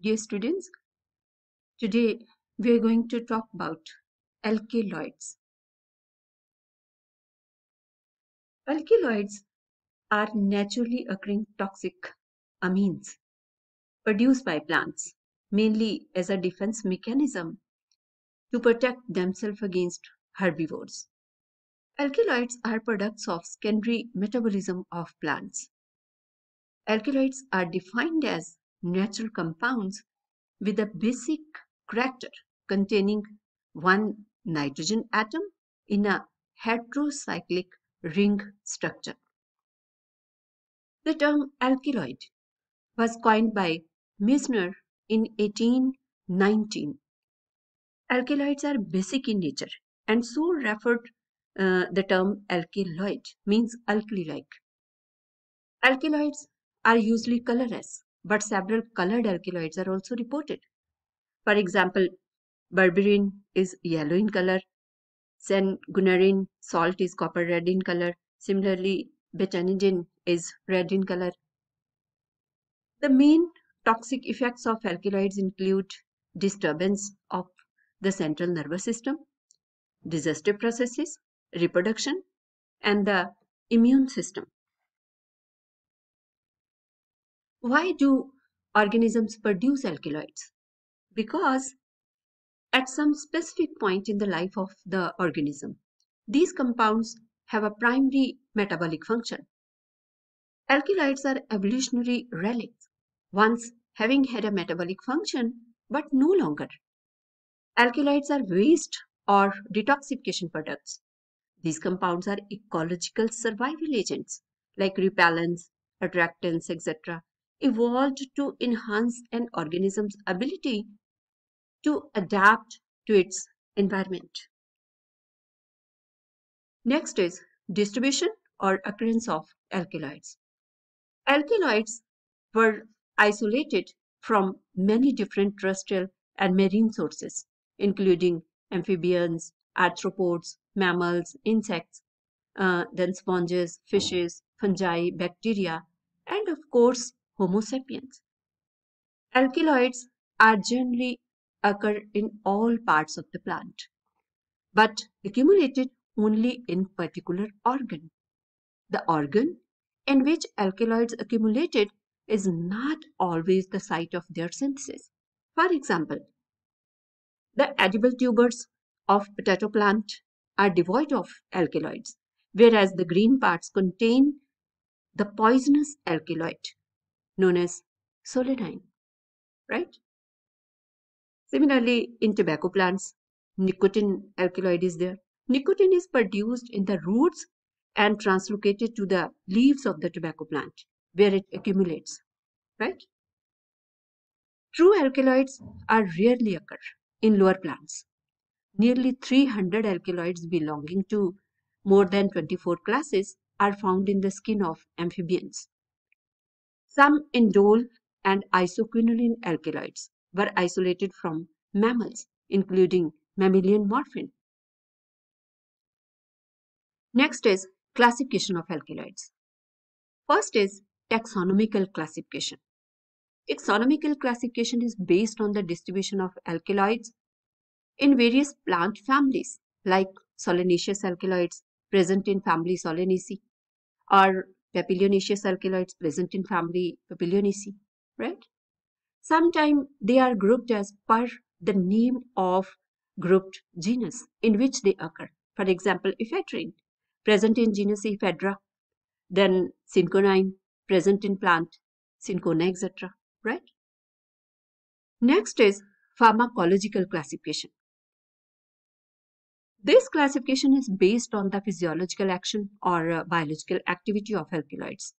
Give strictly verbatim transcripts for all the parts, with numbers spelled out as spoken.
Dear students, today we are going to talk about alkaloids. Alkaloids are naturally occurring toxic amines produced by plants, mainly as a defense mechanism to protect themselves against herbivores. Alkaloids are products of secondary metabolism of plants. Alkaloids are defined as natural compounds with a basic character containing one nitrogen atom in a heterocyclic ring structure. The term alkaloid was coined by Meissner in eighteen nineteen. Alkaloids are basic in nature and so referred uh, the term alkaloid means alkali-like. Alkaloids are usually colorless, but several colored alkaloids are also reported. For example, berberine is yellow in color, sanguinarine salt is copper red in color, similarly betanidine is red in color. The main toxic effects of alkaloids include disturbance of the central nervous system, digestive processes, reproduction, and the immune system. Why do organisms produce alkaloids? Because at some specific point in the life of the organism, these compounds have a primary metabolic function. Alkaloids are evolutionary relics, once having had a metabolic function but no longer. Alkaloids are waste or detoxification products. These compounds are ecological survival agents like repellents, attractants, et cetera, evolved to enhance an organism's ability to adapt to its environment. Next is distribution or occurrence of alkaloids. Alkaloids were isolated from many different terrestrial and marine sources, including amphibians, arthropods, mammals, insects, uh, then sponges, fishes, fungi, bacteria, and of course, Homo sapiens. Alkaloids are generally occur in all parts of the plant, but accumulated only in particular organ. The organ in which alkaloids accumulated is not always the site of their synthesis. For example, the edible tubers of potato plant are devoid of alkaloids, whereas the green parts contain the poisonous alkaloid known as solanine, right? Similarly, in tobacco plants, nicotine alkaloid is there. Nicotine is produced in the roots and translocated to the leaves of the tobacco plant, where it accumulates, right? True alkaloids are rarely occur in lower plants. Nearly three hundred alkaloids belonging to more than twenty-four classes are found in the skin of amphibians. Some indole and isoquinoline alkaloids were isolated from mammals, including mammalian morphine. Next is classification of alkaloids. First is taxonomical classification. Taxonomical classification is based on the distribution of alkaloids in various plant families like solanaceous alkaloids present in family Solanaceae or papilionaceous alkaloids present in family Papilionaceae, right? Sometimes they are grouped as per the name of grouped genus in which they occur. For example, ephedrine, present in genus Ephedra, then synconine, present in plant syncona, et cetera, right? Next is pharmacological classification. This classification is based on the physiological action or uh, biological activity of alkaloids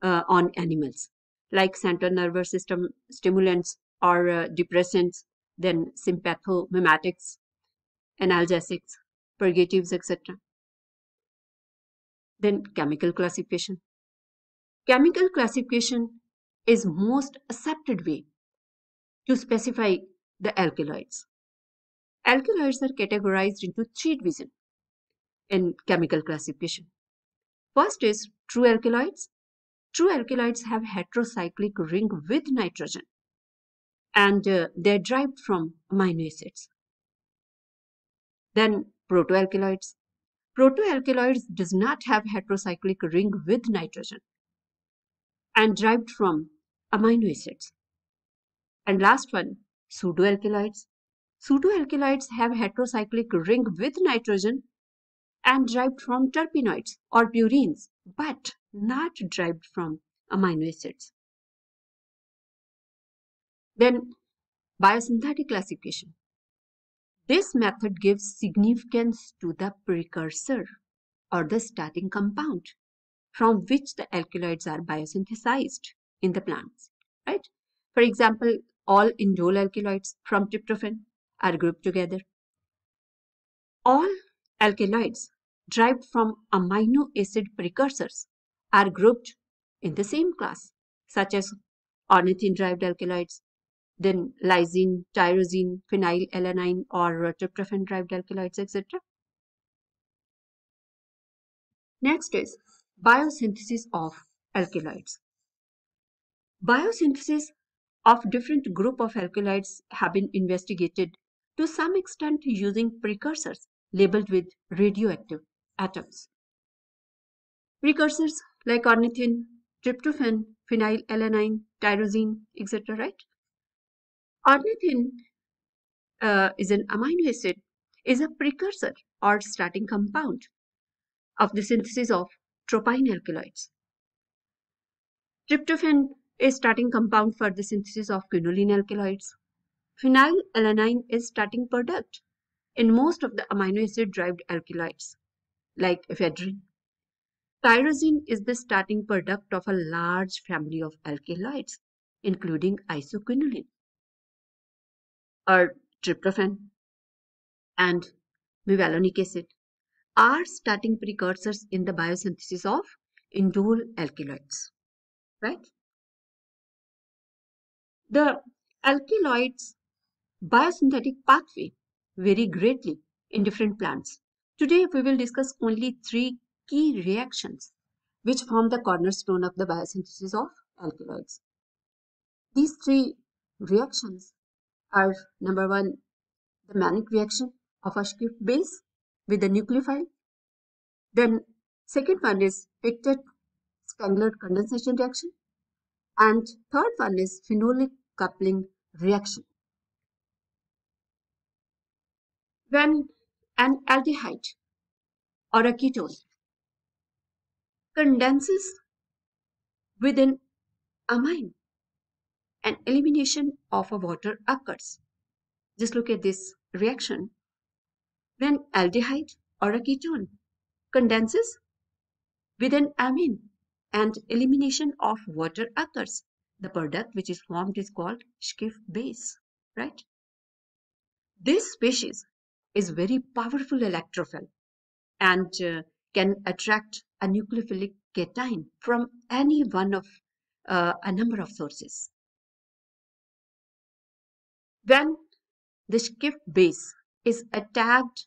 uh, on animals, like central nervous system stimulants or uh, depressants, then sympathomimetics, analgesics, purgatives, et cetera. Then chemical classification. Chemical classification is most accepted way to specify the alkaloids. Alkaloids are categorized into three divisions in chemical classification. First is true alkaloids. True alkaloids have heterocyclic ring with nitrogen. and uh, they're derived from amino acids. Then protoalkaloids. Protoalkaloids does not have heterocyclic ring with nitrogen and derived from amino acids. And last one, pseudoalkaloids. Pseudoalkaloids have heterocyclic ring with nitrogen and derived from terpenoids or purines, but not derived from amino acids. Then biosynthetic classification. This method gives significance to the precursor or the starting compound from which the alkaloids are biosynthesized in the plants, right? For example, all indole alkaloids from tryptophan are grouped together. All alkaloids derived from amino acid precursors are grouped in the same class, such as ornithine-derived alkaloids, then lysine, tyrosine, phenylalanine, or tryptophan-derived alkaloids, et cetera. Next is biosynthesis of alkaloids. Biosynthesis of different group of alkaloids have been investigated to some extent using precursors labeled with radioactive atoms. Precursors like ornithine, tryptophan, phenylalanine, tyrosine, et cetera, right? Ornithine uh, is an amino acid, is a precursor or starting compound of the synthesis of tropine alkaloids. Tryptophan is starting compound for the synthesis of quinoline alkaloids. Phenylalanine is starting product in most of the amino acid derived alkaloids like ephedrine. Tyrosine is the starting product of a large family of alkaloids including isoquinoline or tryptophan and mevalonic acid are starting precursors in the biosynthesis of indole alkaloids, right? The alkaloids biosynthetic pathway vary greatly in different plants. Today we will discuss only three key reactions which form the cornerstone of the biosynthesis of alkaloids. These three reactions are number one, the Mannich reaction of a shift base with the nucleophile. Then second one is Pictet-Spengler condensation reaction. And third one is phenolic coupling reaction. When an aldehyde or a ketone condenses with an amine, an elimination of a water occurs. Just look at this reaction. When aldehyde or a ketone condenses with an amine, and elimination of water occurs. The product which is formed is called Schiff base, right? This species is very powerful electrophile and uh, can attract a nucleophilic cation from any one of uh, a number of sources. When the Schiff base is attacked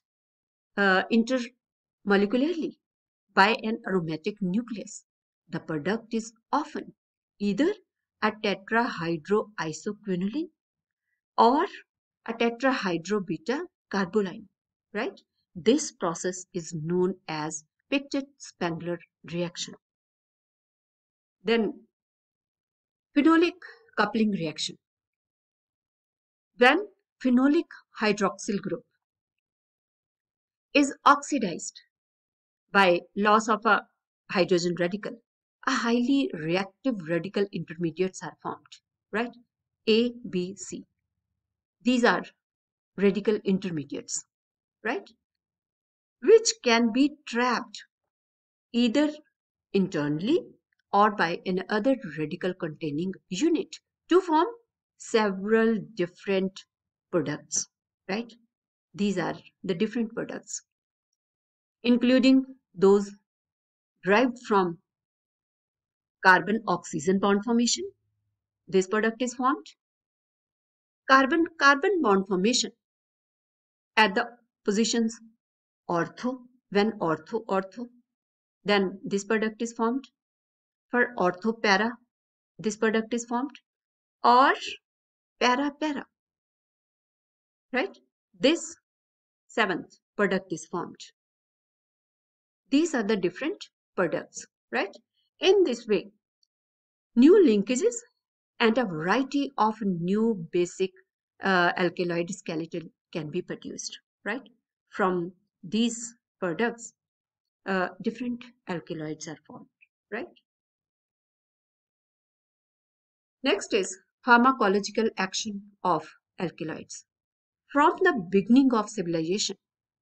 uh, intermolecularly by an aromatic nucleus, the product is often either a tetrahydroisoquinoline or a tetrahydrobeta-carboline, right? This process is known as Pictet-Spengler reaction. Then, phenolic coupling reaction. When phenolic hydroxyl group is oxidized by loss of a hydrogen radical, a highly reactive radical intermediates are formed, right? A, B, C. These are radical intermediates, right? Which can be trapped either internally or by another radical containing unit to form several different products, right? These are the different products, including those derived from carbon-oxygen bond formation, this product is formed. Carbon-carbon bond formation at the positions ortho, when ortho-ortho, then this product is formed. For ortho-para, this product is formed. Or para, para. Right? This seventh product is formed. These are the different products, right? In this way, new linkages and a variety of new basic uh, alkaloid skeleton can be produced, right? From these products, uh, different alkaloids are formed, right? Next is pharmacological action of alkaloids. From the beginning of civilization,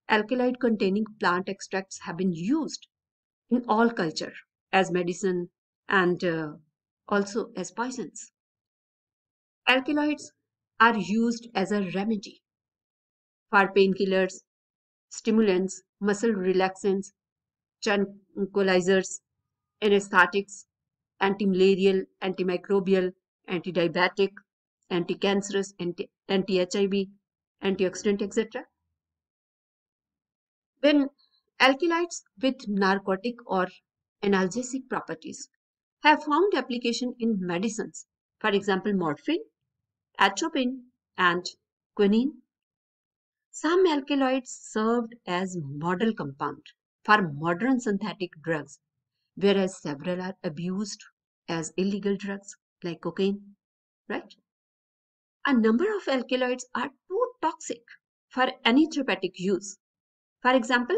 alkaloid-containing plant extracts have been used in all culture as medicine and uh, also as poisons. Alkaloids are used as a remedy for painkillers, stimulants, muscle relaxants, tranquilizers, anesthetics, antimalarial, antimicrobial, antidiabetic, anti-cancerous, anti-H I V, antioxidant, et cetera. Then alkaloids with narcotic or analgesic properties have found application in medicines, for example, morphine, atropine, and quinine. Some alkaloids served as model compound for modern synthetic drugs, whereas several are abused as illegal drugs like cocaine, right? A number of alkaloids are too toxic for any therapeutic use. For example,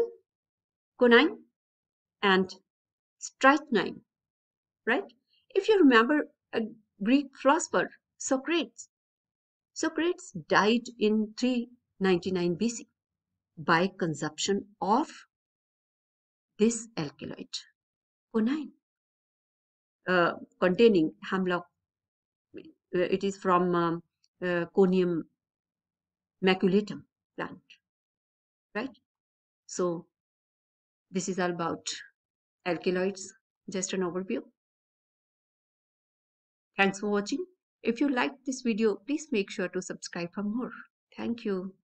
quinine and strychnine, right? If you remember a Greek philosopher, Socrates, Socrates died in three ninety-nine B C by consumption of this alkaloid, quinine, uh, containing hemlock. It is from um, uh, Conium maculatum plant, right? So this is all about alkaloids, just an overview. Thanks for watching. If you liked this video, please make sure to subscribe for more. Thank you.